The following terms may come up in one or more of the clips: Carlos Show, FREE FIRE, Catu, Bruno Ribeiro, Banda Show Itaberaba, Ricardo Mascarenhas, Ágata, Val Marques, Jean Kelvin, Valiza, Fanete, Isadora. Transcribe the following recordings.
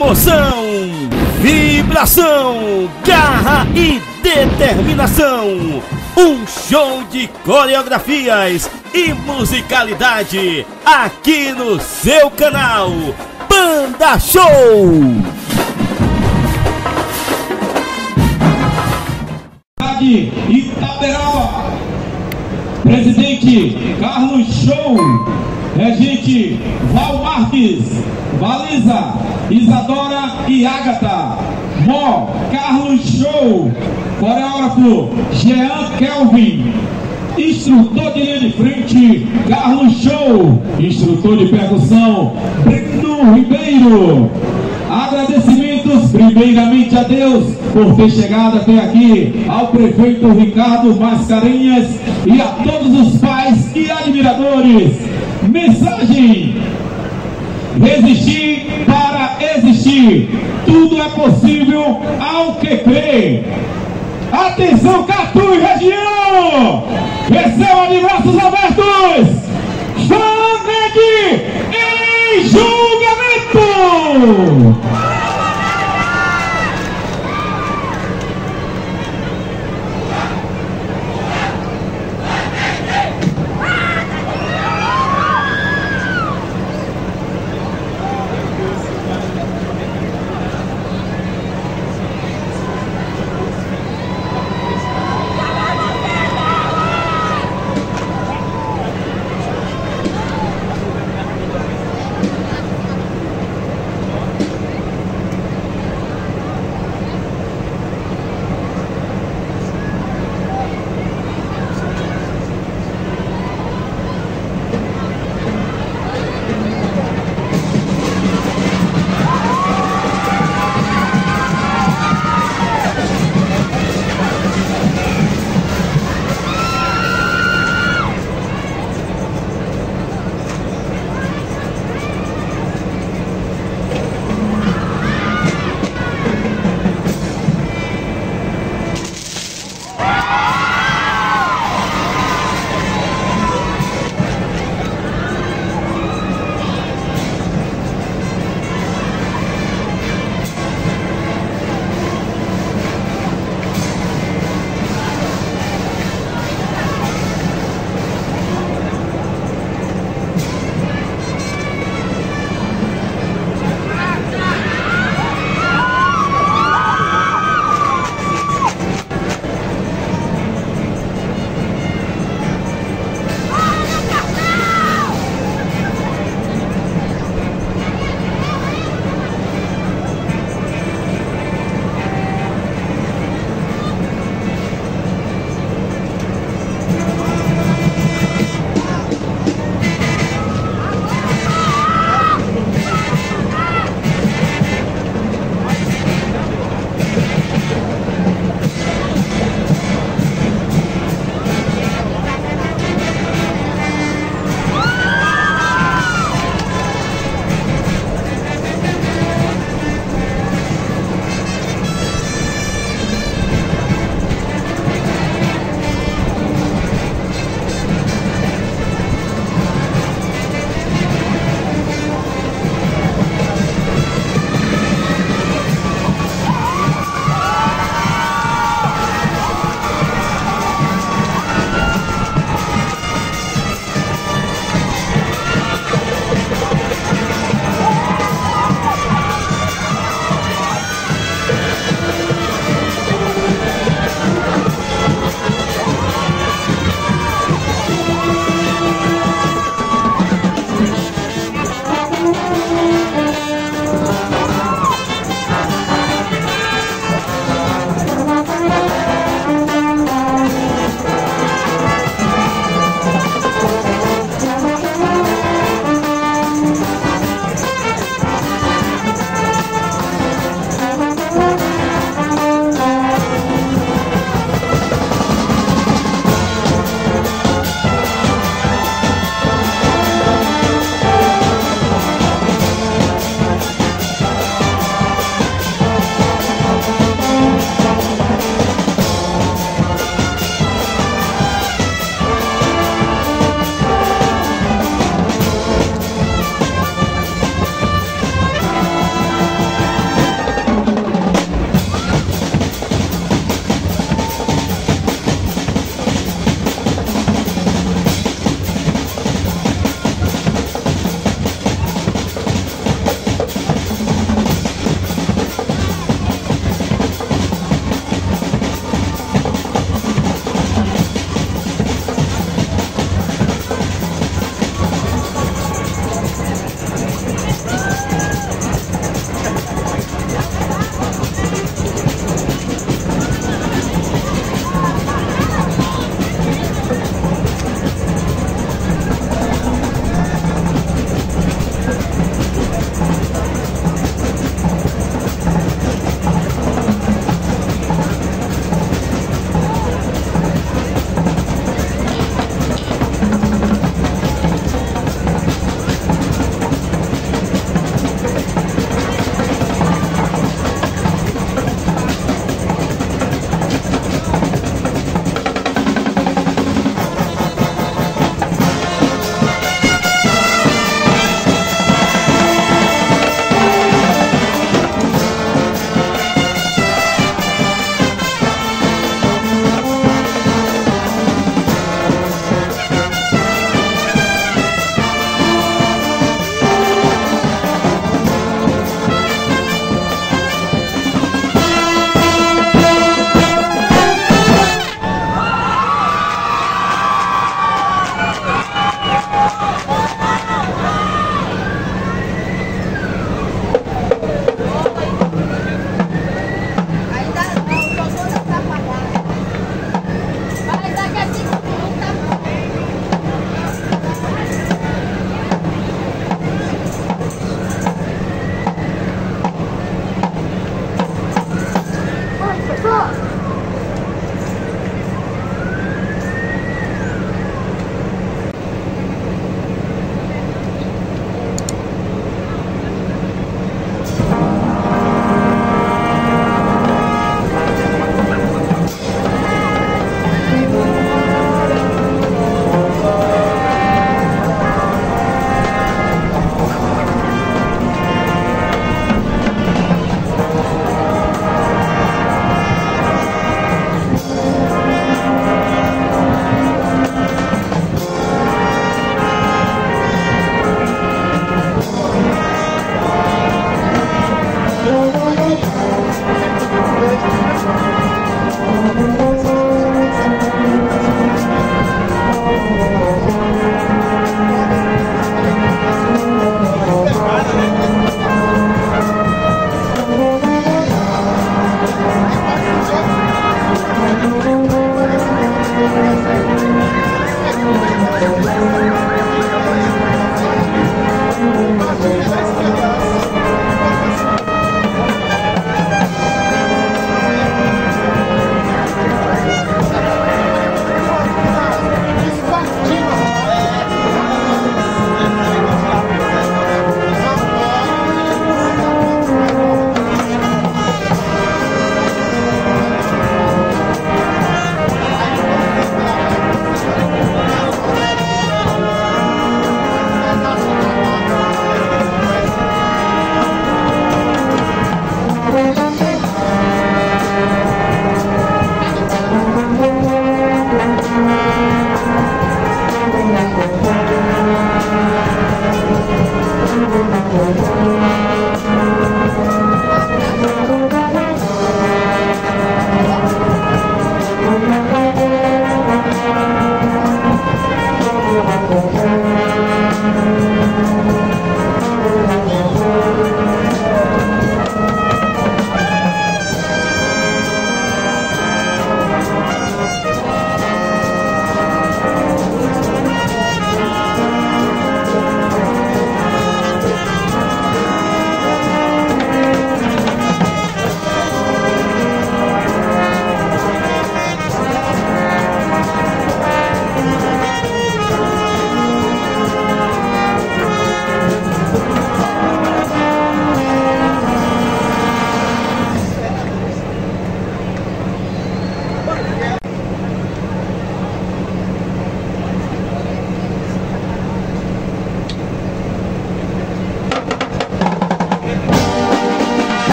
Emoção, vibração, garra e determinação. Um show de coreografias e musicalidade aqui no seu canal Banda Show. Itaberaba, presidente Carlos Show, regente Val Marques, Valiza, Isadora e Ágata, Mó, Carlos Show, coreógrafo Jean Kelvin, instrutor de linha de frente Carlos Show, instrutor de percussão Bruno Ribeiro. Agradecimentos primeiramente a Deus por ter chegado até aqui, ao prefeito Ricardo Mascarenhas e a todos os pais e admiradores. Mensagem: resistir para existir, tudo é possível ao que crê. Atenção, Catu e região, recebam de braços abertos Faneg em julgamento.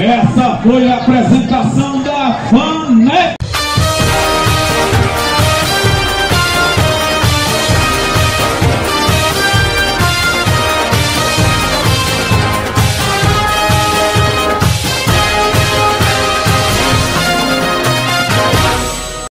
Essa foi a apresentação da Fanete.